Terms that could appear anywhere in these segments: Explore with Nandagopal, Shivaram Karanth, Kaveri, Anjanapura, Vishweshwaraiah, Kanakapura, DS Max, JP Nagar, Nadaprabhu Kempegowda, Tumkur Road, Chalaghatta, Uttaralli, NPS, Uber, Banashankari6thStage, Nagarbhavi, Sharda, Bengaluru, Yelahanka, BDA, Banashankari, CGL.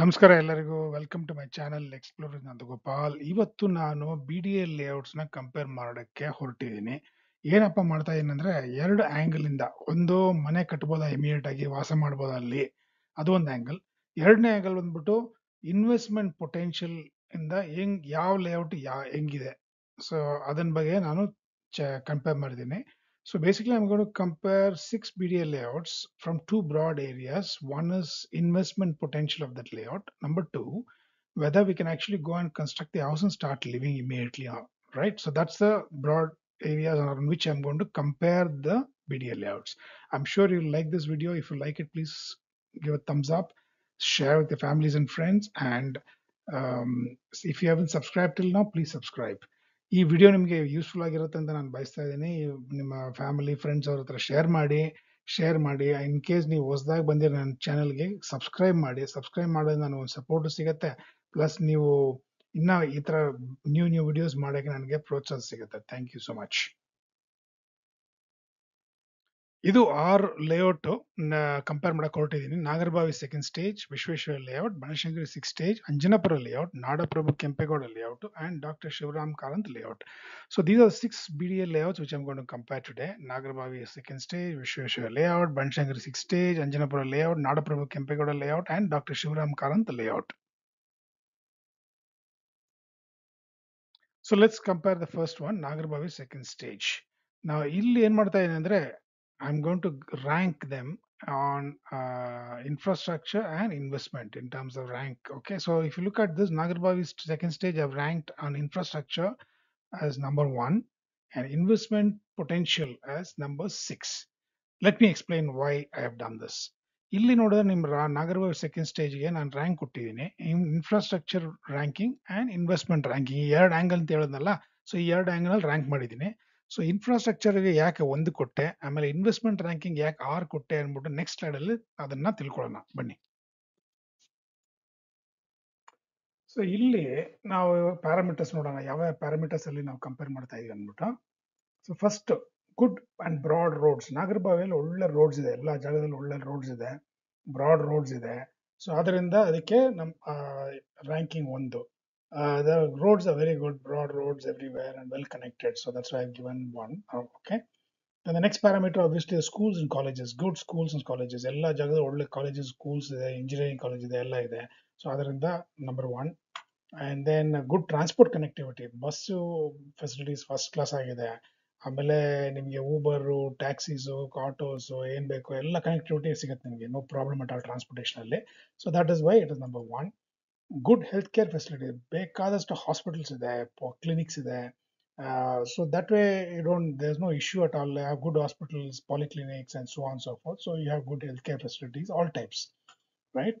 ನಮಸ್ಕಾರ ಎಲ್ಲರಿಗೂ, welcome to my channel explore Nandagopal. ಇವತ್ತು ನಾನು ಬಿ ಡಿ ಎ ಲೇಔಟ್ಸ್ನ ಕಂಪೇರ್ ಮಾಡೋಕ್ಕೆ ಹೊರಟಿದ್ದೀನಿ. ಏನಪ್ಪ ಮಾಡ್ತಾ ಏನಂದರೆ, ಎರಡು ಆ್ಯಂಗಲಿಂದ ಒಂದು ಮನೆ ಕಟ್ಬೋದಾ, ಇಮಿಡಿಯೇಟಾಗಿ ವಾಸ ಮಾಡ್ಬೋದಾ ಅಲ್ಲಿ, ಅದು ಒಂದು ಆ್ಯಂಗಲ್. ಎರಡನೇ ಆ್ಯಂಗಲ್ ಬಂದ್ಬಿಟ್ಟು ಇನ್ವೆಸ್ಟ್ಮೆಂಟ್ ಪೊಟೆನ್ಷಿಯಲ್ ಇಂದ ಯಾವ ಲೇಔಟ್ ಹೆಂಗಿದೆ, ಸೊ ಅದನ್ನ ಬಗ್ಗೆ ನಾನು ಕಂಪೇರ್ ಮಾಡಿದ್ದೀನಿ. So basically I'm going to compare 6 BDA layouts from two broad areas. One is investment potential of that layout. Number two, whether we can actually go and construct the house and start living immediately, right? So that's the broad areas on which I'm going to compare the BDA layouts. I'm sure you'll like this video. If you like it, please give a thumbs up, share with your families and friends. And if you haven't subscribed till now, please subscribe. ಈ video ನಿಮಗೆ useful ಆಗಿರುತ್ತೆ ಅಂತ ನಾನು ಬಯಸ್ತಾ ಇದ್ದೀನಿ. ನಿಮ್ಮ family friends ಅವ್ರ ಹತ್ರ ಶೇರ್ ಮಾಡಿ. ಇನ್ ಕೇಸ್ ನೀವು ಹೊಸದಾಗಿ ಬಂದಿರೋ ನನ್ನ ಚಾನಲ್ಗೆ ಸಬ್ಸ್ಕ್ರೈಬ್ ಮಾಡಿ. ಸಬ್ಸ್ಕ್ರೈಬ್ ಮಾಡೋದು ನಾನು ಒಂದು ಸಪೋರ್ಟ್ ಸಿಗುತ್ತೆ, ಪ್ಲಸ್ ನೀವು ಇನ್ನೂ ಈ ಥರ ನ್ಯೂ ವಿಡಿಯೋಸ್ ಮಾಡೋಕ್ಕೆ ನನಗೆ ಪ್ರೋತ್ಸಾಹ ಸಿಗುತ್ತೆ. Thank you so much. ಇದು 6 ಲೇಔಟು ಕಂಪೇರ್ ಮಾಡಕ್ಕೆ ಹೊರಟಿದ್ದೀನಿ. Nagarabhavi 2nd stage, Visvesvaraya layout, Banashankari 6th stage, Anjanapura layout, Nadaprabhu Kempegowda layout and Dr. Shivaram Karanth layout. So these are 6 BDA layouts which I'm going to compare today. Nagarbhavi 2nd stage, Vishweshwaraiah layout, Banashankari 6th stage, Anjanapura layout, Nadaprabhu Kempegowda layout and Dr. Shivaram Karanth layout. So let's compare the first one, Nagarbhavi 2nd stage. Now ಇಲ್ಲಿ ಏನು ಮಾಡ್ತಾ ಇದೀನಿ ಅಂದ್ರೆ, I'm going to rank them on infrastructure and investment in terms of rank. Okay, so if you look at this, Nagarbhavi's 2nd stage I've ranked on infrastructure as number 1 and investment potential as number 6. Let me explain why I have done this. Illi nodidre nimma Nagarbhavi 2nd stage ge nan rank kottidini in infrastructure ranking and investment ranking. Eradu angle anta heladnalla, so ee eradu angle nalli rank madidini. So ಇನ್ಫ್ರಾಸ್ಟ್ರಕ್ಚರ್ಗೆ ಯಾಕೆ 1 ಕೊಟ್ಟೆ, ಆಮೇಲೆ investment ranking ಯಾಕೆ 6 ಕೊಟ್ಟೆ ಅಂದ್ಬಿಟ್ಟು next slide ಅಲ್ಲಿ ಅದನ್ನ ತಿಳ್ಕೊಳ್ಳೋಣ ಬನ್ನಿ. ಸೊ ಇಲ್ಲಿ ನಾವು ಪ್ಯಾರಾಮೀಟರ್ಸ್ ನೋಡೋಣ, ಯಾವ ಪ್ಯಾರಾಮೀಟರ್ಸ್ ಅಲ್ಲಿ ನಾವು ಕಂಪೇರ್ ಮಾಡ್ತಾ ಇದೀವಿ ಅಂದ್ಬಿಟ್ಟು. So first, good and broad roads. ನಾಗರಭಾವಿಯಲ್ಲಿ ಒಳ್ಳೆ ರೋಡ್ಸ್ ಇದೆ, ಎಲ್ಲ ಜಾಗದಲ್ಲಿ ಒಳ್ಳೆ ರೋಡ್ಸ್ ಇದೆ, ಬ್ರಾಡ್ ರೋಡ್ಸ್ ಇದೆ. ಸೊ ಅದರಿಂದ ಅದಕ್ಕೆ ನಮ್ಮ ranking 1. The roads are very good, broad roads everywhere and well connected, so that's why I've given 1. Okay, then the next parameter obviously the schools and colleges. Good schools and colleges, ella jagada olle colleges, schools, engineering college ide ella ide, so adarinda number 1. And then good transport connectivity, bus facilities first class agide. Amele nimge Uber, taxis, autos en beko ella connectivity sigutte nimge, no problem at all transportation alli, so that is why it is number 1. Good healthcare facility, ಬೇಕಾದಷ್ಟು hospitals ಇದೆ, clinics ಇದೆ, so that way you don't, there is no issue at all. Have good hospitals, polyclinics and so on so forth, so you have good health care facilities all types, right.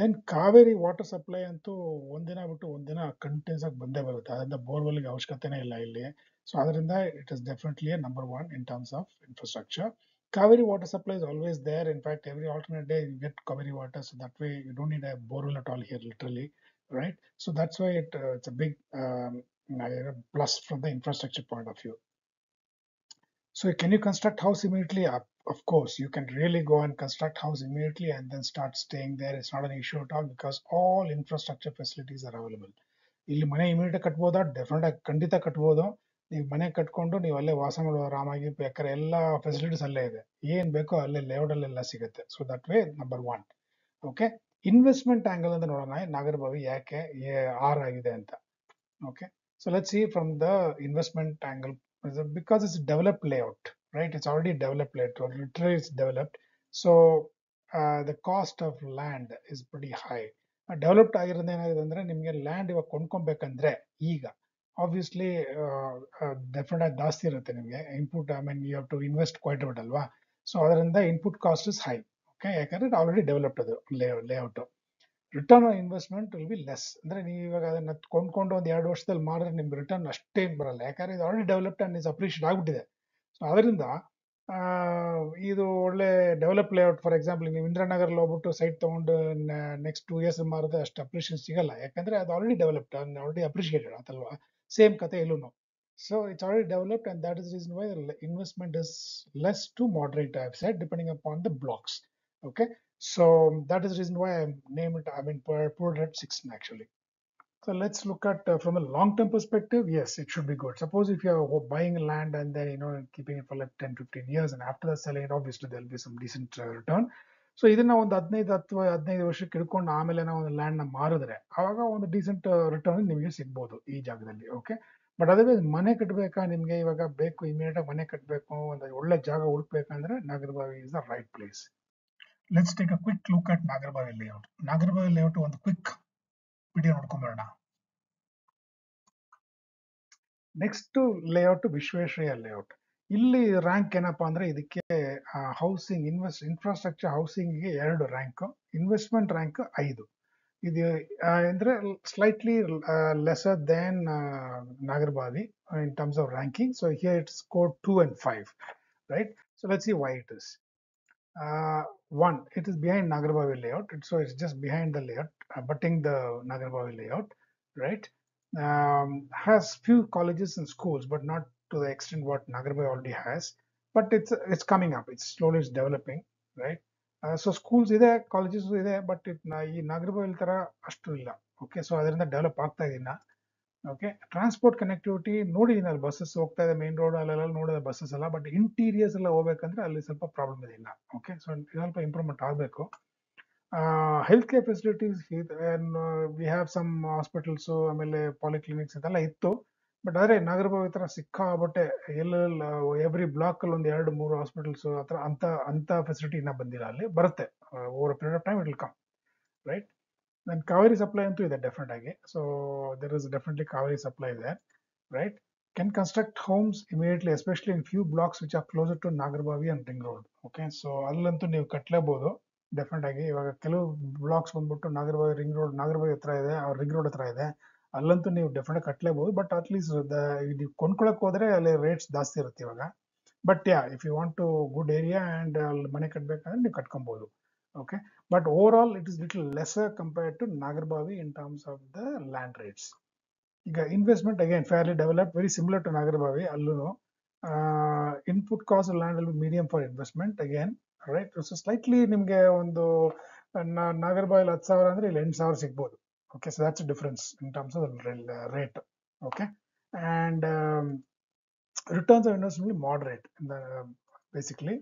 Then Kaveri water supply ಅಂತೂ ಒಂದಿನ ಬಿಟ್ಟು ಒಂದಿನ continuous ಆಗಿ ಬಂದೇ ಬರುತ್ತೆ, ಅದರಿಂದ ಬೋರ್ವೆಲ್ಗೆ ಅವಶ್ಯಕತೆನೇ ಇಲ್ಲ ಇಲ್ಲಿ, ಸೊ ಅದರಿಂದ it is definitely number 1 in terms of infrastructure. Kaveri water supply is always there. In fact, every alternate day you get Kaveri water, so that way you don't need a borewell at all here, literally, right? So that's why it's a big plus from the infrastructure point of view. So can you construct house immediately? Of course, you can really go and construct house immediately and then start staying there. It's not an issue at all because all infrastructure facilities are available. Illi mane immediate katboda, definitely kandita katboda. ನೀವು ಮನೆ ಕಟ್ಕೊಂಡು ನೀವು ಅಲ್ಲೇ ವಾಸ ಮಾಡೋ ಆರಾಮಾಗಿ ಬೇಕಾದ್ರೆ ಎಲ್ಲ ಫೆಸಿಲಿಟೀಸ್ ಅಲ್ಲೇ ಇದೆ, ಏನು ಬೇಕೋ ಅಲ್ಲೇ ಲೇಔಟಲ್ಲೆಲ್ಲ ಸಿಗುತ್ತೆ. So that way number 1. Okay, investment angle ಅಂತ ನೋಡೋಣ ನಾಗರಭಾವಿ ಯಾಕೆ 6 ಆಗಿದೆ ಅಂತ. Okay, so let's see from the investment angle, because it's developed layout, right? It's already developed layout, literally it's developed, so the cost of land is pretty high. Developed ಆಗಿರೋದು ಏನಾಗಿದೆ ಅಂದರೆ, ನಿಮಗೆ land ಇವಾಗ ಕೊಂಡ್ಕೊಬೇಕಂದ್ರೆ ಈಗ obviously definitely ಜಾಸ್ತಿ ಇರುತ್ತೆ ನಿಮಗೆ input, I mean you have to invest quite a bit ಅಲ್ವಾ, ಸೊ ಅದರಿಂದ input cost is high. Okay, ಯಾಕಂದರೆ ಇಟ್ ಆಲ್ರೆಡಿ ಡೆವಲಪ್ಡ್ ಅದು layout. Return on investment will be less, ಅಂದರೆ ನೀವು ಇವಾಗ ಅದನ್ನ ಕೊಂಡ್ಕೊಂಡು ಒಂದು 2 ವರ್ಷದಲ್ಲಿ ಮಾಡಿದ್ರೆ ನಿಮ್ಗೆ ರಿಟರ್ನ್ ಅಷ್ಟೇನು ಬರಲ್ಲ, ಯಾಕಂದರೆ ಇದು already developed and is appreciate ಆಗಿಬಿಟ್ಟಿದೆ. ಸೊ ಅದರಿಂದ ಇದು ಒಳ್ಳೆ ಡೆವಲಪ್ ಲೇಔಟ್. ಫಾರ್ ಎಕ್ಸಾಂಪಲ್, ನೀವು ಇಂದ್ರಾನಗರಲ್ಲಿ ಹೋಗ್ಬಿಟ್ಟು ಸೈಟ್ ತೊಗೊಂಡು ನೆಕ್ಸ್ಟ್ 2 ಇಯರ್ಸ್ ಮಾರಿದ್ರೆ ಅಷ್ಟು ಅಪ್ರಿಷಿಯೇಷನ್ ಸಿಗಲ್ಲ, ಯಾಕಂದರೆ ಅದು already developed and already appreciated ಆತಲ್ವಾ. Same katha illuno, so it's already developed and that is the reason why the investment is less to moderate, I have said, depending upon the blocks. Okay, So that is the reason why I named it, I mean, port at 16 actually. So let's look at from a long-term perspective. Yes, it should be good. Suppose if you are buying land and then, you know, keeping it for like 10-15 years and after that selling it, obviously there'll be some decent return. So either now on the 15 ವರ್ಷ ಕಿಡ್ಕೊಂಡು ಆಮೇಲೆ ನಾವು land ನ ಮಾರಿದ್ರೆ ಆವಾಗ ಒಂದು decent return ನಿಮಗೆ ಸಿಗಬಹುದು ಈ ಜಾಗದಲ್ಲಿ ಓಕೆ ಬಟ್ ಅದಕ್ಕೆ ಮನೆ ಕಟ್ಟಬೇಕಾ ನಿಮಗೆ ಇವಾಗ ಬೇಕು ಇಮಿಡಿಯೇಟ್ ಆಗಿ ಮನೆ ಕಟ್ಟಬೇಕು ಒಂದು ಒಳ್ಳೆ ಜಾಗ ಹುಡುಕಬೇಕಂದ್ರೆ Nagarbhavi is the right place let's take a quick look at Nagarbhavi layout ಒಂದು ಕ್ವಿಕ್ ವಿಡಿಯೋ ನೋಡ್ಕೊಂಡು ಬರೋಣ ನೆಕ್ಸ್ಟ್ ಲೇಔಟ್ ವಿಶ್ವೇಶ್ವರಯ್ಯ ಲೇಔಟ್ ಇಲ್ಲಿ ರ್ಯಾಂಕ್ ಏನಪ್ಪಾ ಅಂದ್ರೆ ಇದಕ್ಕೆ housing infrastructure housing 2 rank investment rank 5 ಇದು ಅಂದ್ರೆ slightly lesser than Nagarbhavi in terms of ranking so here it score 2 and 5 right so let's see why it is one it is behind Nagarbhavi layout so it's just behind the layout abutting the Nagarbhavi layout right has few colleges and schools but not to the extent what Nagarbhavi already has but it's coming up it's slowly it's developing right so schools ide colleges ide but ee Nagarbhavi tara ashtu illa okay so adrinda develop aagta idina okay transport connectivity nodi inal buses hogta ide main road alla nodida buses alla but interiors alla hogbekanದ್ರೆ alli ಸ್ವಲ್ಪ problem ide illa okay so ಸ್ವಲ್ಪ improvement ಆಗಬೇಕು healthcare facilities and we have some hospitals so amele polyclinics idella ittu but ಆದರೆ ನಾಗರಬಾವಿ ಹತ್ರ ಸಿಕ್ಕಾಬಟ್ಟೆ ಎಲ್ಲೆಲ್ಲ every block ಅಲ್ಲಿ ಒಂದು 2-3 ಹಾಸ್ಪಿಟಲ್ಸ್ ಹತ್ರ ಅಂತ ಫೆಸಿಲಿಟಿ ಇನ್ನ ಬಂದಿಲ್ಲ ಅಲ್ಲಿ ಬರುತ್ತೆ over a period of time it will come right then Kaveri supply ಅಂತೂ ಇದೆ ಡೆಫಿನೆಟ್ ಆಗಿ so there is definitely Kaveri supply ಇದೆ right can construct homes immediately especially in few blocks which are closer to Nagarbhavi and ring road okay so ಅಲ್ಲಂತೂ ನೀವು ಕಟ್ಟಲೇಬಹುದು definite ಆಗಿ ಇವಾಗ ಕೆಲವು blocks ಬಂದ್ಬಿಟ್ಟು ನಾಗರಬಾವಿ ರಿಂಗ್ ರೋಡ್ ನಾಗರಬಾವಿ ಹತ್ರ ಇದೆ ಅವ್ರ ರಿಂಗ್ ರೋಡ್ ಹತ್ರ ಇದೆ ಅಲ್ಲಂತೂ ನೀವು ಡೆಫಿನೆಟ್ ಕಟ್ಟಲೇಬಹುದು ಬಟ್ ಅಟ್ಲೀಸ್ಟ್ ನೀವು ಕೊಂಡ್ಕೊಳಕ್ ಹೋದ್ರೆ ಅಲ್ಲಿ ರೇಟ್ಸ್ ಜಾಸ್ತಿ ಇರುತ್ತೆ ಇವಾಗ but yeah if you want to good area and ಅಲ್ಲಿ ಮನೆ ಕಟ್ಟಬೇಕಂದ್ರೆ ನೀವು ಕಟ್ಕೊಬಹುದು okay but over all it is little lesser compared to Nagarbhavi in terms of the land rates ಈಗ investment again fairly developed very similar to Nagarbhavi ಅಲ್ಲೂ input cost land ಅಲ್ಲಿ medium for investment again right so slightly ನಿಮಗೆ ಒಂದು ನಾಗರಬಾವಿಲಿ 10,000 ಅಂದ್ರೆ ಇಲ್ಲಿ 8,000 ಸಿಗ್ಬೋದು okay so that's a difference in terms of the rate okay and returns are investment moderate in the basically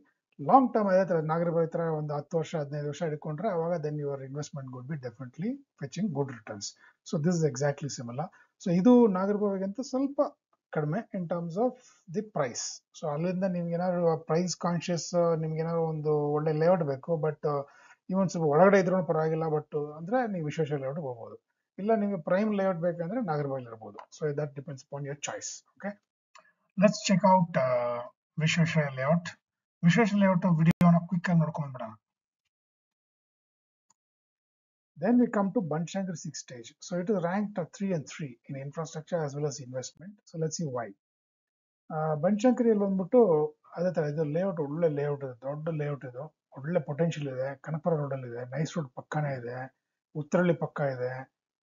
long term adathra Nagarbhavi tara ಒಂದು 10 ವರ್ಷ 15 ವರ್ಷ ಇಟ್ಕೊಂಡ್ರೆ ಅವಾಗ then your investment would be definitely fetching good returns so this is exactly similar so ಇದು Nagarbhavi ಗಿಂತ ಸ್ವಲ್ಪ ಕಡಿಮೆ in terms of the price so ಅಲ್ಲಿಂದ ನಿಮಗೆ ಏನಾದರೂ price conscious ನಿಮಗೆ ಏನಾದರೂ ಒಂದು ಒಳ್ಳೆ ಲೇಔಟ್ ಬೇಕು but ಇವನ್ ಸ್ವಲ್ಪ ಒಳಗಡೆ ಇದ್ರೂ ಪರವಾಗಿಲ್ಲ ಬಟ್ ಅಂದ್ರೆ ನೀವು ವಿಶ್ವೇಶ್ವರ ಲೇಔಟ್ ಹೋಗಬಹುದು ಇಲ್ಲ ನಿಮಗೆ ಪ್ರೈಮ್ ಲೇಔಟ್ ಬೇಕಂದ್ರೆ ನಾಗರಬಾವಿ ಇರಬಹುದು so that depends on your choice okay let's check out Vishweshwar layout ವಿಡಿಯೋನ ಕ್ವಿಕ್ ಆಗಿ ನೋಡ್ಕೊಂಡು ಬಿಡೋಣ then we come to Banashankari 6th stage so it is ranked at 3 and 3 in infrastructure as well as investment so let's see why Banashankari ಅಲ್ಲಿ ಬಂದ್ಬಿಟ್ಟು ಅದೇ ತರ ಇದು layout ಒಳ್ಳೆ ಲೇಔಟ್ ಇದೆ ದೊಡ್ಡ ಲೇಔಟ್ ಇದು ಒಳ್ಳೆ ಪೊಟೆನ್ಷಿಯಲ್ ಇದೆ ಕನಕಪುರ ರೋಡ್ ಅಲ್ಲಿ ಇದೆ ನೈಸ್ ರೋಡ್ ಪಕ್ಕನೇ ಇದೆ ಉತ್ತರಳ್ಳಿ ಪಕ್ಕ ಇದೆ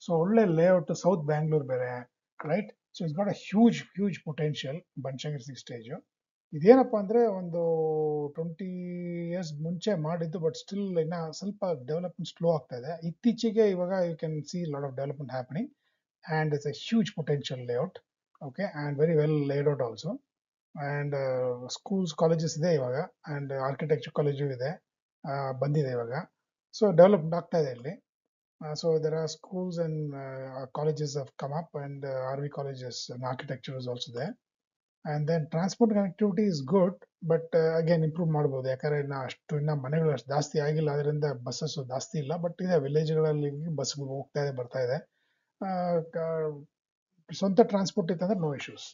ಸೊ ಒಳ್ಳೆ ಲೇಔಟ್ ಸೌತ್ ಬ್ಯಾಂಗ್ಳೂರ್ ಬೇರೆ right so it's got a huge huge potential Banashankari 6th stage ಇದೇನಪ್ಪ ಅಂದ್ರೆ ಒಂದು 20 years ಮುಂಚೆ ಮಾಡಿದ್ದು ಬಟ್ ಸ್ಟಿಲ್ ಇನ್ನ ಸ್ವಲ್ಪ ಡೆವಲಪ್ಮೆಂಟ್ ಸ್ಲೋ ಆಗ್ತಾ ಇದೆ ಇತ್ತೀಚೆಗೆ ಇವಾಗ you can see lot of development happening and it's a huge potential layout okay and very well laid out also and schools colleges ide ivaga and architecture college ide bandide ivaga so developed agta ide illi so there are schools and colleges have come up and RV colleges and architecture is also there and then transport connectivity is good but again improve madabodu yakare inna ashtu inna manegalu ashtu jaasti agilla adrinda buses jaasti illa but ide village galalli bus hogta ide barta ide sonta transport ittandre no issues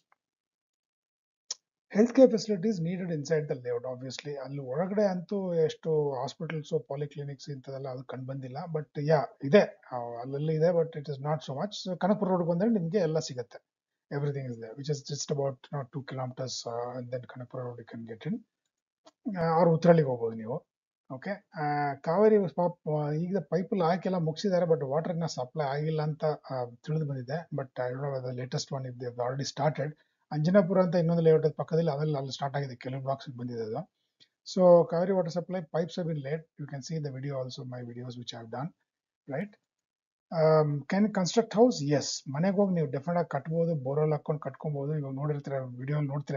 healthcare facilities needed inside the layout obviously allu oragade antu eshto hospitals or polyclinics intadella adu kan bandilla but yeah ide allalli ide but it is not so much so Kanakapura road bandre nimge ella sigutte everything is there which is just about not 2 kilometers and then Kanakapura road you can get in or Uttaralli hogabodu neevu okay Kaveri iga pipe la hakella mugisidare but water na supply agilla anta tilidu bandide but I don't know whether the latest one if they have already started Anjanapura ಅಂತ ಇನ್ನೊಂದು layout ಪಕ್ಕದಲ್ಲಿ ಅದರಲ್ಲಿ ಅಲ್ಲಿ start ಆಗಿದೆ ಕೆಲವು blocks ಬಂದಿದೆ ಅದು So Kaveri water supply pipes have been laid. You can see the video also, my videos which I have done, right? Can construct house? Yes. Manegog new definitely cut both the borrow account cut combo video note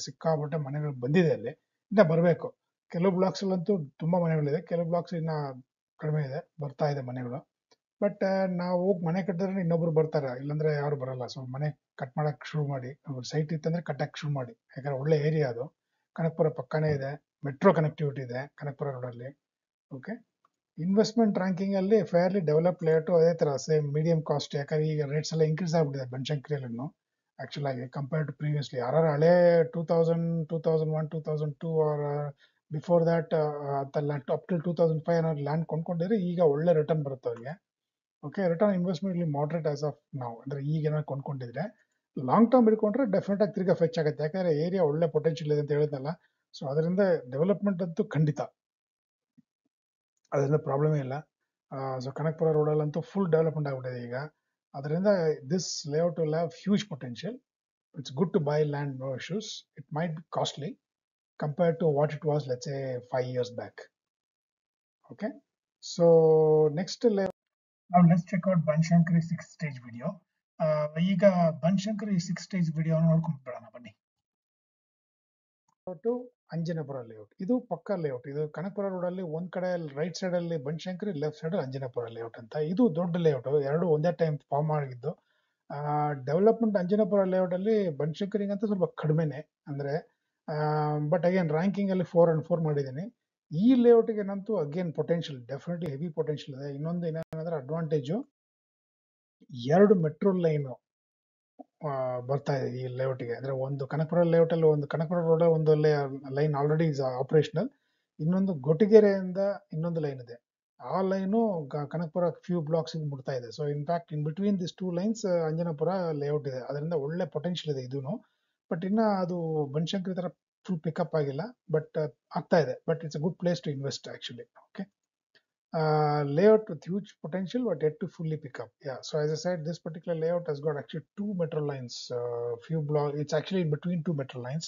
Sika water managed bandidele in the Barbeco. Kello blocks to Tuma Manevle, Kello blocks in a Kermeda, Berta the Manevla. But now Manekatar in Nobur Bertara, Ilandra or Barala, so Mane Katmadak Shumadi, our site it and the Katak Shumadi. I can only area though, Kanakapura Pakane there, metro connectivity there, Kanakapura Road. Okay. Investment ranking a fairly developed player to other same medium cost rates increase out the Banashankari no actually compared to previously 2000 2001 2002 or before that up till 2005 land concondere ega olle return barutave. Okay, return investment is moderate as of now andre ega concondidre long term irkondre definite ag tirga fetch agutte yakandre area olle potential ide anta helidnalla so adrinda development antu kandita. That's the problem. So Kanakapura Road is full development. This layout will have huge potential. It's good to buy land, no issues. It might be costly compared to what it was, let's say, 5 years back. Okay. So next layout. Now let's check out Banashankari 6-stage video. Banashankari 6-stage video on to Anjanapura layout. Idu pakka layout. Idu Kanakapura road alli one kade right side alli Banashankari, left side Anjanapura layout anta. Idu dodda layout. Eradu onde time form agiddu. Development Anjanapura layout alli Banashankari anta ಸ್ವಲ್ಪ ಕಡಿಮೆನೆ ಅಂದ್ರೆ but again ranking alli 4 and 4 ಮಾಡಿದೀನಿ. ಈ layout ಗೆ ನಂತು again potential definitely heavy potential ಇದೆ. ಇನ್ನೊಂದು ಏನಂದ್ರೆ advantage ಎರಡು metro line ಬರ್ತಾ ಇದೆ ಈ ಲೇಔಟ್ ಗೆ ಅಂದ್ರೆ ಒಂದು ಕನಕಪುರ ಲೇಔಟ್ ಅಲ್ಲಿ ಒಂದು ಕನಕಪುರ ರೋಡ್ ಒಂದು ಲೈನ್ ಆಲ್ರೆಡಿ ಇಸ್ ಆಪರೇಷನಲ್ ಇನ್ನೊಂದು ಗುಟ್ಟಿಗೆರೆಯಿಂದ ಇನ್ನೊಂದು ಲೈನ್ ಇದೆ ಆ ಲೈನ್ ಕನಕಪುರ ಫ್ಯೂ ಬ್ಲಾಕ್ಸ್ ಗೆ ಮುಟ್ತಾ ಇದೆ so in fact in between this two lines Anjanapura layout ಇದೆ ಅದರಿಂದ ಒಳ್ಳೆ ಪೊಟೆನ್ಷಿಯಲ್ ಇದೆ ಇದೂನು ಬಟ್ ಇನ್ನ ಅದು ಬನಶಂಕರಿ ತರ ಫುಲ್ ಪಿಕಪ್ ಆಗಿಲ್ಲ ಬಟ್ ಆಗ್ತಾ ಇದೆ but it's a good place to invest actually okay layout with huge potential but yet to fully pick up. Yeah, so as I said, this particular layout has got actually two metro lines, few block, it's actually in between two metro lines.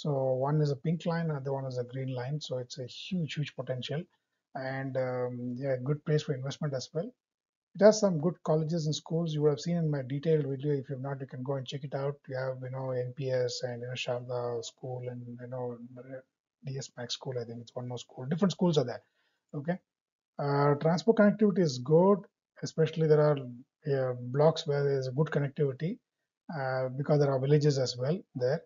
So one is a pink line, another one is a green line. So it's a huge potential and yeah, good place for investment as well. It has some good colleges and schools. You would have seen in my detailed video. If you've not, you can go and check it out. You have, you know, NPS and, you know, Sharda school and, you know, DS Max school. I think it's one more school. Different schools are there. Okay. Transport connectivity is good, especially there are blocks where there is good connectivity because there are villages as well there,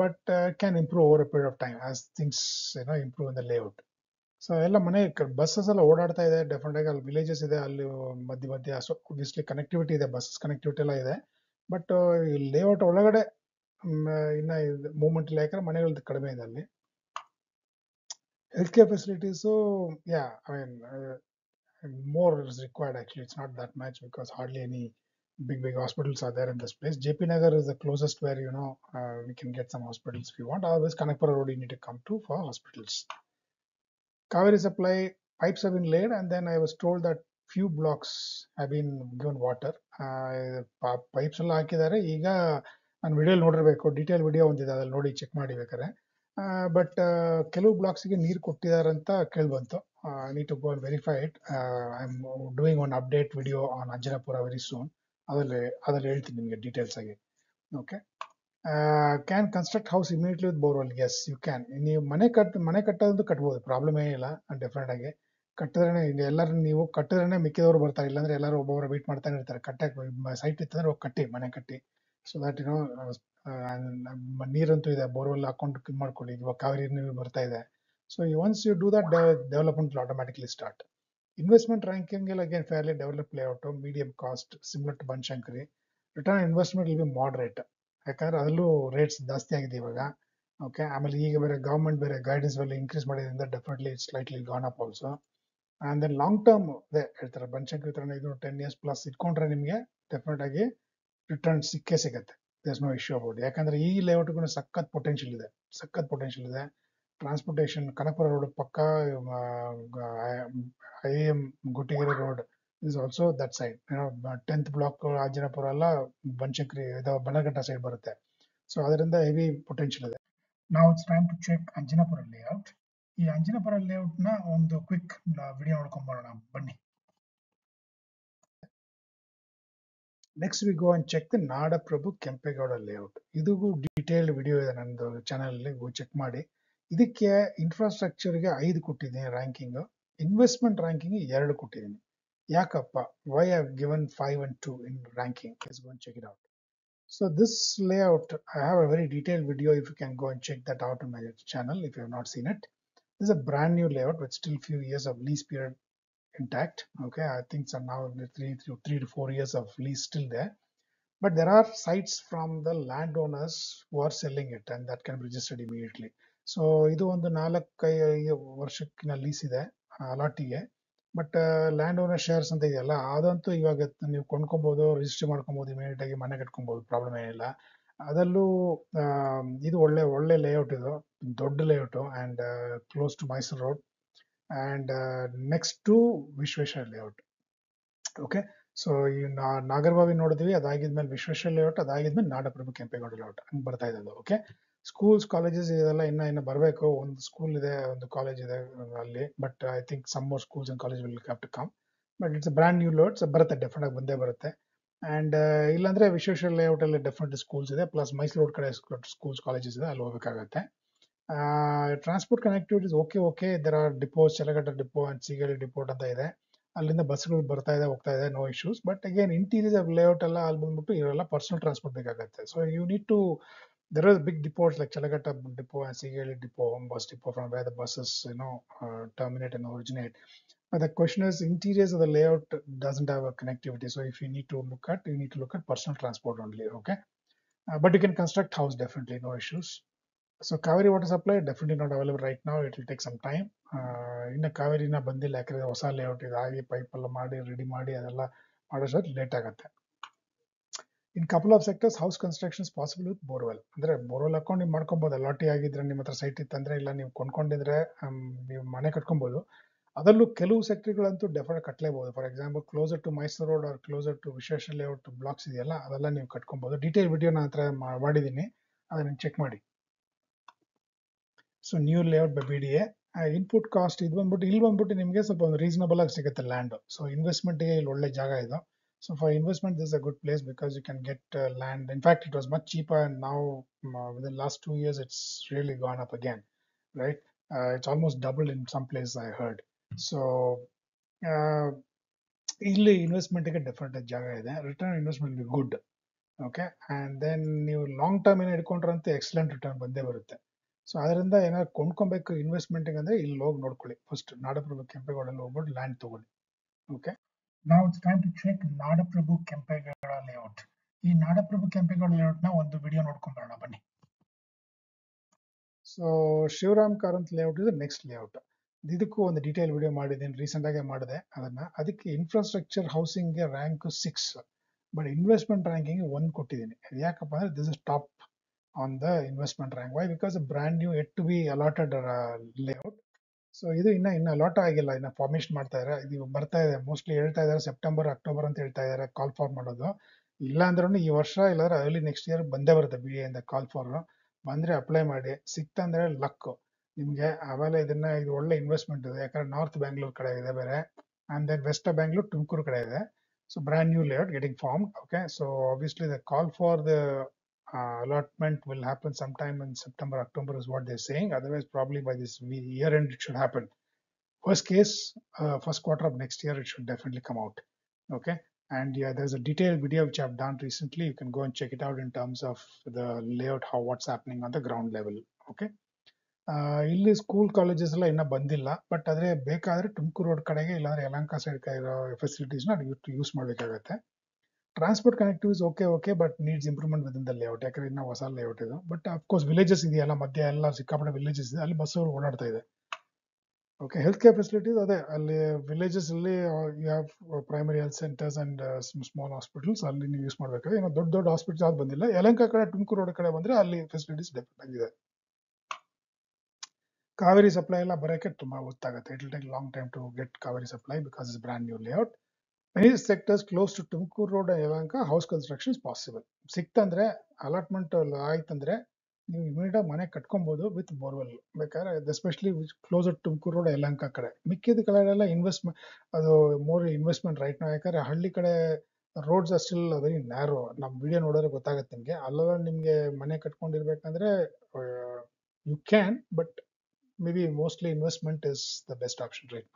but can improve over a period of time as things, you know, improve in the layout. So ella mane buses alla odaadta ide definitely all villages ide alli madhya so obviously connectivity ide buses connectivity ella ide but layout olagade inna movement illa yakra manegalu kadime ide alli. Healthcare facilities, so yeah, I mean, more is required actually. It's not that much because hardly any big hospitals are there in this place. JP Nagar is the closest where, you know, we can get some hospitals if you want. Otherwise, Kanakapura Road you need to come to for hospitals. Kaveri supply pipes have been laid, and then I was told that few blocks have been given water. Pipes all hakidare iga nan video nodirbeku detail video ondide adalli nodi check madi bekare. But Kelu blocks again near Kuttidaranta Kelbanto. I need to go and verify it. I'm doing an update video on Anjanapura very soon. Other details again. Okay. Can construct house immediately with borewall? Yes, you can. You Manekatta to cut both. Problem and different again. Cutterana in Ellanu, Cutterana, Mikor Bertha, Ella over a bit Martha, Katak, my site, Kate, Manekati. So that, you know, ನೀರಂತೂ ಇದೆ borewell account ಮಾಡ್ಕೊಳ್ಳಿ ಇವಾಗ ಕಾವೇರಿ ನೀರು ಬರ್ತಾ ಇದೆ so once you do that development automatically start investment ranking ಅಲ್ಲಿ again fairly develop layout medium cost similar to Banashankari return investment will be moderate ಯಾಕಂದ್ರೆ ಅದರಲ್ಲೂ ರೇಟ್ಸ್ ಜಾಸ್ತಿ ಆಗಿದೆ ಇವಾಗ ಓಕೆ ಆಮೇಲೆ ಈಗ ಬೇರೆ ಗವರ್ಮೆಂಟ್ ಬೇರೆ ಗೈಡೆನ್ಸ್ ಮೇಲೆ ಇನ್ಕ್ರೀಸ್ ಮಾಡಿದ್ರಿಂದ definitely it's slightly gone up also and then long term ಇದೆ ಹೇಳ್ತಾರೆ ಬನಶಂಕರಿ ತರ ಇದು 10 years ಪ್ಲಸ್ ಇಟ್ಕೊಂಡ್ರೆ ನಿಮಗೆ ಡೆಫಿನೆಟ್ ಆಗಿ ರಿಟರ್ನ್ ಸಿಕ್ಕೇ ಸಿಗುತ್ತೆ. There's no issue about it. ಯಾಕಂದ್ರೆ ಈ ಲೇಔಟ್ ಗೂ ಸಖತ್ ಪೊಟೆನ್ಷಿಯಲ್ ಇದೆ ಟ್ರಾನ್ಸ್ಪೋರ್ಟೇಷನ್ ಕನಕಪುರ ರೋಡ್ ಪಕ್ಕ ಐಎಂ Guttigere road is also that side 10th block Anjanapura ಎಲ್ಲ ಬನಶಂಕರಿ ಬನ್ನರ್ಘಟ್ಟ ಸೈಡ್ ಬರುತ್ತೆ ಸೊ ಅದರಿಂದ ಹೆವಿ ಪೊಟೆನ್ಷಿಯಲ್ ಇದೆ. ನಾವು it's time to check Anjanapura layout ಈ ಅಂಜನಪುರ ಲೇಔಟ್ನ ಒಂದು ಕ್ವಿಕ್ ವಿಡಿಯೋ ನೋಡ್ಕೊಂಬರೋಣ ಬನ್ನಿ. Next we go and check the Nadaprabhu Kempegowda layout. ಇದಿಗೂ ಡೀಟೇಲ್ಡ್ ವಿಡಿಯೋ ಇದೆ ನನ್ನದು ಚಾನಲಲ್ಲಿ, ಗೋ ಚೆಕ್ ಮಾಡಿ. ಇದಕ್ಕೆ ಇನ್ಫ್ರಾಸ್ಟ್ರಕ್ಚರ್ಗೆ 5 ಕೊಟ್ಟಿದ್ದೀನಿ ರ್ಯಾಂಕಿಂಗು, ಇನ್ವೆಸ್ಟ್ಮೆಂಟ್ ರ್ಯಾಂಕಿಂಗ್ 2 ಕೊಟ್ಟಿದ್ದೀನಿ. ಯಾಕಪ್ಪ why have given 5 and 2 in ranking? Let's go and check it out. So this layout, I have a very detailed video. If you can go and check that out on my channel if you have not seen it. This is a brand new layout with still few years of lease period intact. Okay, I think so now 3 to 4 years of lease still there. But there are sites from the landowners who are selling it and that can be registered immediately. So idu ondu 4 varshakina lease ide alatige. But land owner shares ಅಂತ ಇದೆಯಲ್ಲ, ಅದಂತೂ ಇವಾಗ ನೀವು ಕೊಂಡ್ಕೊಬೋದು, register ಮಾಡ್ಕೊಬೋದು, immediate ಆಗಿ ಮನೆ ಕಟ್ಕೊಬೋದು, problem ಏನಿಲ್ಲ. ಅದರಲ್ಲೂ ಇದು ಒಳ್ಳೆ ಒಳ್ಳೆ ಲೇಔಟ್, ಇದು ದೊಡ್ಡ layout and close to Mysuru road and next to Vishweshwar layout. Okay, so ಈ ನಾಗರಭಾವಿ ನೋಡಿದ್ವಿ, ಅದಾಗಿದ್ಮೇಲೆ ವಿಶ್ವೇಶ್ವರ ಲೇಔಟ್, ಅದಾಗಿದ್ಮೇಲೆ ನಾಡಪ್ರಭು ಕೆಂಪೇಗೌಡ ಲೇಔಟ್ ಹಂಗೆ ಬರ್ತಾ ಇದ್ದದ್ದು. ಓಕೆ, ಸ್ಕೂಲ್ಸ್ ಕಾಲೇಜಸ್ ಇದೆಲ್ಲ ಇನ್ನ ಬರಬೇಕು. ಒಂದು ಸ್ಕೂಲ್ ಇದೆ, ಒಂದು ಕಾಲೇಜ್ ಇದೆ ಅಲ್ಲಿ, but I think some more schools and college will have to come. But it's brand new layouts, ಬರುತ್ತೆ ಡೆಫಿನೆಟ್ ಆಗಿ ಬಂದೇ ಬರುತ್ತೆ. ಆ್ಯಂಡ್ ಇಲ್ಲಾಂದ್ರೆ ವಿಶ್ವೇಶ್ವರ ಲೇಔಟ್ ಅಲ್ಲಿ ಡೆಫಿನೆಟ್ ಸ್ಕೂಲ್ಸ್ ಇದೆ, ಪ್ಲಸ್ ಮೈಸೂರು ರೋಡ್ ಕಡೆ ಸ್ಕೂಲ್ಸ್ ಕಾಲೇಜಸ್ ಇದೆ, ಅಲ್ಲಿ ಹೋಗಬೇಕಾಗತ್ತೆ. Transport connectivities okay okay, there are depots, Chalaghatta depot and ಸಿಗಲ್ ಡಿಪೋರ್ಟ್ ಅಂತ ಇದೆ, ಅಲ್ಲಿಂದ ಬಸ್ಗಳು ಬರ್ತಾ ಇದೆ ಹೋಗ್ತಾ ಇದೆ, no issues. But again interiors of layout ಎಲ್ಲ ಅಲ್ಲಿ ಬಂದ್ಬಿಟ್ಟು ಇವೆಲ್ಲ ಪರ್ಸನಲ್ ಟ್ರಾನ್ಸ್ಪೋರ್ಟ್ ಬೇಕಾಗುತ್ತೆ. So you need to, there are big depots like Chalaghatta depot and CGL depot, bus depot, from where the buses terminate and originate. But the question is, interiors of the layout doesn't have a connectivity. So if you need to look at, you need to look at personal transport only. Okay, but you can construct house definitely, no issues. So Kaveri water supply definitely not available right now. It will take some time. Inna Kaveri na bandil akre osa layout idagi pipe alla maadi ready maadi adella maadosat late agutte. In couple of sectors, house construction is possible with borewell. ಅಂದರೆ borewell ಹಾಕೊಂಡು ನೀವು ಮಾಡ್ಕೊಬೋದು, ಲಾಟಿ ಆಗಿದ್ರೆ ನಿಮ್ಮ ಹತ್ರ site ಇತ್ತಂದರೆ, ಇಲ್ಲ ನೀವು ಕೊಂಡ್ಕೊಂಡಿದ್ರೆ ನೀವು ಮನೆ ಕಟ್ಕೊಬೋದು. ಅದರಲ್ಲೂ ಕೆಲವು ಸೆಕ್ಟರ್ಗಳಂತೂ ಡೆಫಿನೆಟ್ ಕಟ್ಟಲೇಬಹುದು. For example closer to Mysuru road or closer to Vishweshwar layout blocks ಇದೆಯಲ್ಲ, ಅದೆಲ್ಲ ನೀವು ಕಟ್ಕೊಬೋದು. ಡೀಟೇಲ್ ವಿಡಿಯೋ ನಾನು ಹತ್ರ ಮಾಡಿದ್ದೀನಿ, ಅದನ್ನು ಚೆಕ್ ಮಾಡಿ. So new layout by BDA. Input cost ಇದು ಬಂದ್ಬಿಟ್ಟು, ಇಲ್ಲಿ ಬಂದ್ಬಿಟ್ಟು ನಿಮಗೆ ಸ್ವಲ್ಪ ಒಂದು ರೀಸನಬಲ್ ಆಗಿ ಸಿಗುತ್ತೆ ಲ್ಯಾಂಡು. ಸೊ ಇನ್ವೆಸ್ಟ್ಮೆಂಟ್ಗೆ ಇಲ್ಲಿ ಒಳ್ಳೆ ಜಾಗ ಇದು. So for investment, this is a good place because you can get land. In fact, it was much cheaper, and now within the last 2 years, it's really gone up again, right? It's almost doubled in some places, I heard. So, early investment take a different jaga ide. Return investment will be good, okay? And then you long term in edkondranthe excellent return bande barutte. So adarinda ena kondkombekku investment ge andre illi hogi nodkolli. First Nadaprabhu Kempegowda alli hogbidu land togoli, okay? Now it's time to check Nadaprabhu Kempegowda layout. ಈ ನಾಡಪ್ರಭು ಕೆಂಪೇಗೌಡ ಲೇಔಟ್ನ ಒಂದು video ನೋಡ್ಕೊಂಡ್ಬರೋಣ ಬನ್ನಿ. So Shivaram Karanth layout ಇದು next layout. ಇದಕ್ಕೂ ಒಂದು detail video ಮಾಡಿದ್ದೀನಿ, recent ಆಗಿ ಮಾಡಿದೆ ಅದನ್ನ. ಅದಕ್ಕೆ ಇನ್ಫ್ರಾಸ್ಟ್ರಕ್ಚರ್ ಹೌಸಿಂಗ್ಗೆ ರ್ಯಾಂಕ್ 6, ಬಟ್ ಇನ್ವೆಸ್ಟ್ಮೆಂಟ್ ರ್ಯಾಂಕಿಂಗ್ 1 ಕೊಟ್ಟಿದ್ದೀನಿ. ಯಾಕಪ್ಪ ಅಂದ್ರೆ this is top on the investment rank. Why? Because brand new yet to be allotted layout. So ಇದು ಇನ್ನ ಲಾಟ್ ಆಗಿಲ್ಲ, ಇನ್ನ ಫಾರ್ಮೇಶನ್ ಮಾಡ್ತಾ ಇದ್ದಾರೆ. ಇದು ಬರ್ತಾ ಇದೆ, ಮೋಸ್ಟ್ಲಿ ಹೇಳ್ತಾ ಇದ್ದಾರೆ ಸೆಪ್ಟೆಂಬರ್ ಅಕ್ಟೋಬರ್ ಅಂತ ಹೇಳ್ತಾ ಇದ್ದಾರೆ ಕಾಲ್ ಫಾರ್ ಮಾಡೋದು. ಇಲ್ಲ ಅಂದ್ರೂ ಈ ವರ್ಷ ಇಲ್ಲಾಂದ್ರೆ ಅರ್ಲಿ ನೆಕ್ಸ್ಟ್ ಇಯರ್ ಬಂದೇ ಬರುತ್ತೆ BDA ಇಂದ ಕಾಲ್ ಫಾರ್. ಬಂದ್ರೆ ಅಪ್ಲೈ ಮಾಡಿ, ಸಿಕ್ತಂದ್ರೆ ಲಕ್ ನಿಮ್ಗೆ. ಆಮೇಲೆ ಇದು ಒಳ್ಳೆ ಇನ್ವೆಸ್ಟ್ಮೆಂಟ್ ಇದೆ, ಯಾಕಂದ್ರೆ ನಾರ್ತ್ ಬ್ಯಾಂಗ್ಳೂರ್ ಕಡೆ ಇದೆ ಬೇರೆ, and then west Bangalore Tumakuru ಕಡೆ ಇದೆ. So brand new layout getting form. Okay, so obviously the call for the allotment will happen sometime in September, October is what they're saying. Otherwise, probably by this year end, it should happen. Worst case, first quarter of next year, it should definitely come out. Okay. And yeah, there's a detailed video which I've done recently. You can go and check it out in terms of the layout, how what's happening on the ground level. Okay. Illi school colleges alla inna bandilla, but adre bekadre Tumkur Road kadege illadre Yelahanka side ka iro facilities na use madbekagutte. Transport connectivity is okay, okay, but needs improvement within the layout. ಯಾಕಂದ್ರೆ ಇನ್ನ ಹೊಸ layout ಇದು, but of course villages ಇದೆಯಲ್ಲ ಮಧ್ಯೆ ಎಲ್ಲ ಸಿಕ್ಕಾಪಟ್ಟೆ villages ಇದೆ, ಅಲ್ಲಿ ಬಸ್ ಅವರು ಓಡಾಡ್ತಾ ಇದೆ. ಓಕೆ, ಹೆಲ್ತ್ ಕೇರ್ ಫೆಸಿಲಿಟೀಸ್ ಅದೇ ಅಲ್ಲಿ ವಿಲೇಜಸ್ ಅಲ್ಲಿ you have primary health centres and small hospitals, ಅಲ್ಲಿ ನೀವು ಯೂಸ್ ಮಾಡ್ಬೇಕಾದ್ರೆ. ಏನೋ ದೊಡ್ಡ ದೊಡ್ಡ ಹಾಸ್ಪಿಟಲ್ಸ್ ಯಾವ್ದು ಬಂದಿಲ್ಲ. ಯಲಹಂಕ ಕಡೆ ತುಮಕೂರು ರೋಡ್ ಕಡೆ ಬಂದ್ರೆ ಅಲ್ಲಿ ಫೆಸಿಲಿಟೀಸ್ ಡೆಫಿನೆಟ್ ಆಗಿದೆ. ಕಾವೇರಿ ಸಪ್ಲೈ ಎಲ್ಲ ಬರೋಕ್ಕೆ ತುಂಬಾ ಹೊತ್ತಾಗುತ್ತೆ. It will take long time to get Kaveri supply because is brand new layout. Many sectors close to Tumkur Road and Yelahanka house construction is possible. ಸಿಕ್ತಂದ್ರೆ ಅಲಾಟ್ಮೆಂಟ್ ಆಯ್ತಂದ್ರೆ ನೀವು ಇಮಿಡಿಯೇಟ್ ಆಗಿ ಮನೆ ಕಟ್ಕೊಬಹುದು ವಿತ್ ಬೋರ್ವೆಲ್. ಬೇಕಾದ್ರೆ especially closer Tumakuru road Yelahanka ಕಡೆ, ಮಿಕ್ಕಿದ ಕಡೆಗಳೆಲ್ಲ ಇನ್ವೆಸ್ಟ್ಮೆಂಟ್ ಅದು ಮೋರ್ ಇನ್ವೆಸ್ಟ್ಮೆಂಟ್ ರೈಟ್ ನಾವು. ಯಾಕಂದ್ರೆ ಹಳ್ಳಿ ಕಡೆ ರೋಡ್ಸ್ ಅಷ್ಟಿಲ್ ವೆರಿ ನ್ಯಾರೋ. ನಮ್ಮ ವಿಡಿಯೋ ನೋಡಿದ್ರೆ ಗೊತ್ತಾಗುತ್ತೆ ನಿಮಗೆ. ಅಲ್ಲೆಲ್ಲ ನಿಮಗೆ ಮನೆ ಕಟ್ಕೊಂಡಿರ್ಬೇಕಂದ್ರೆ you can, but maybe mostly investment is the best option right.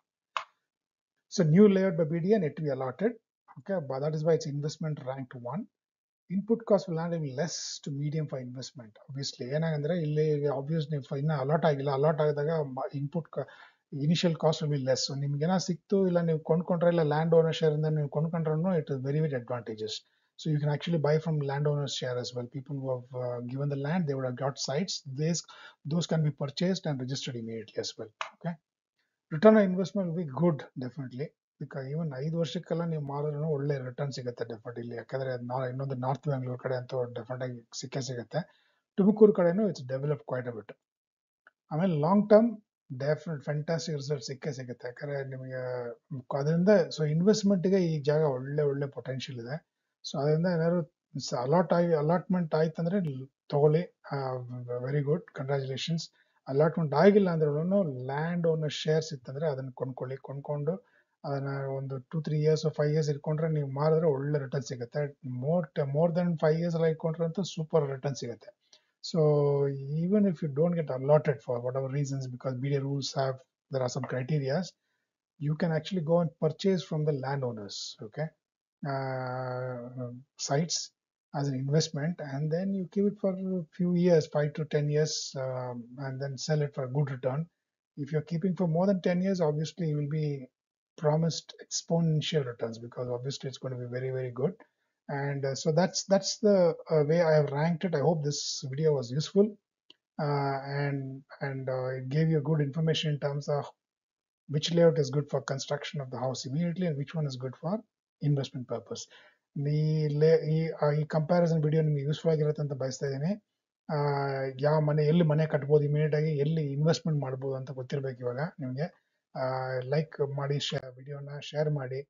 So new layout by BDA and it will be allotted. Okay, but that is why its investment ranked 1. Input cost will land in less to medium for investment. Obviously, obviously for input initial cost will be less. So landowner share and then it is very, very advantageous. So you can actually buy from landowner's share as well. People who have given the land, they would have got sites. Those can be purchased and registered immediately as well. Okay. Return on investment will be good, definitely, because even 5 ವರ್ಷಕ್ಕೆಲ್ಲ ನೀವು ಮಾರಿದ್ರೂ ಒಳ್ಳೆ return ಸಿಗುತ್ತೆ definitely. ಯಾಕಂದ್ರೆ ಇನ್ನೊಂದು north Bengaluru ಕಡೆ ಅಂತೂ definite ಆಗಿ ಸಿಕ್ಕೇ ಸಿಗುತ್ತೆ. ತುಮಕೂರು ಕಡೆನೂ it's develop quite a bit. ಆಮೇಲೆ long term definite fantastic result ಸಿಕ್ಕೇ ಸಿಗುತ್ತೆ. ಯಾಕಂದ್ರೆ ನಿಮಗೆ ಅದರಿಂದ ಸೊ ಇನ್ವೆಸ್ಟ್ಮೆಂಟ್ಗೆ ಈ ಜಾಗ ಒಳ್ಳೆ ಒಳ್ಳೆ ಪೊಟೆನ್ಷಿಯಲ್ ಇದೆ. ಸೊ ಅದರಿಂದ ಏನಾದ್ರು ಅಲಾಟ್ಮೆಂಟ್ ಆಯ್ತು ಅಂದ್ರೆ ತಗೊಳ್ಳಿ, ವೆರಿ ಗುಡ್, ಕಂಗ್ರ್ಯಾಚುಲೇಷನ್ಸ್. ಅಲಾಟ್ಮೆಂಟ್ ಆಗಿಲ್ಲ ಅಂದ್ರೂ ಲ್ಯಾಂಡ್ ಓನರ್ ಶೇರ್ಸ್ ಇತ್ತಂದ್ರೆ ಅದನ್ನ ಕೊಂಡ್ಕೊಳ್ಳಿ. ಕೊಂಡ್ಕೊಂಡು ಅದನ್ನ ಒಂದು 2-3 years 5 years ಇಟ್ಕೊಂಡ್ರೆ ನೀವು ಮಾರಿದ್ರೆ ಒಳ್ಳೆ ರಿಟರ್ನ್ ಸಿಗುತ್ತೆ. ಮೋರ್ ದನ್ 5 years ಎಲ್ಲ ಇಟ್ಕೊಂಡ್ರೆ ಅಂತೂ ಸೂಪರ್ ರಿಟರ್ನ್ ಸಿಗುತ್ತೆ. So even if you don't get allotted for whatever reasons, because BDA rules have there are some criterias, you can actually go and purchase from the land owners okay sites as an investment, and then you keep it for a few years, 5 to 10 years, and then sell it for a good return. If you're keeping for more than 10 years, obviously you will be promised exponential returns, because obviously it's going to be very, very good. And so that's the way I have ranked it. I hope this video was useful and it gave you good information in terms of which layout is good for construction of the house immediately and which one is good for investment purpose. ಈ comparison video ನಿಮ್ಗೆ useful ಆಗಿರುತ್ತೆ ಅಂತ ಬಯಸ್ತಾ ಇದ್ದೀನಿ. ಯಾವ ಮನೆ ಎಲ್ಲಿ ಮನೆ ಕಟ್ಬೋದು ಇಮಿಡಿಯೇಟ್ ಆಗಿ, ಎಲ್ಲಿ ಇನ್ವೆಸ್ಟ್ಮೆಂಟ್ ಮಾಡ್ಬೋದು ಅಂತ ಗೊತ್ತಿರ್ಬೇಕು ಇವಾಗ ನಿಮಗೆ. ಲೈಕ್ ಮಾಡಿ, ವಿಡಿಯೋನ ಶೇರ್ ಮಾಡಿ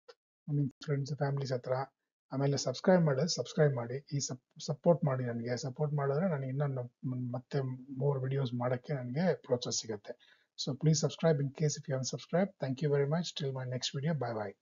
ನಿಮ್ಮ ಫ್ರೆಂಡ್ಸ್ ಫ್ಯಾಮಿಲೀಸ್ ಹತ್ರ. ಆಮೇಲೆ ಸಬ್ಸ್ಕ್ರೈಬ್ ಮಾಡಿ, ಈ ಸಪೋರ್ಟ್ ಮಾಡಿ ನನಗೆ. ಸಪೋರ್ಟ್ ಮಾಡಿದ್ರೆ ನನಗೆ ಇನ್ನೂ ಮತ್ತೆ ಮೋರ್ ವಿಡಿಯೋಸ್ ಮಾಡೋಕ್ಕೆ ನನಗೆ ಪ್ರೋತ್ಸಾಹ ಸಿಗುತ್ತೆ. So please subscribe in case if you have subscribe. Thank you very much. Till my next video. Bye bye.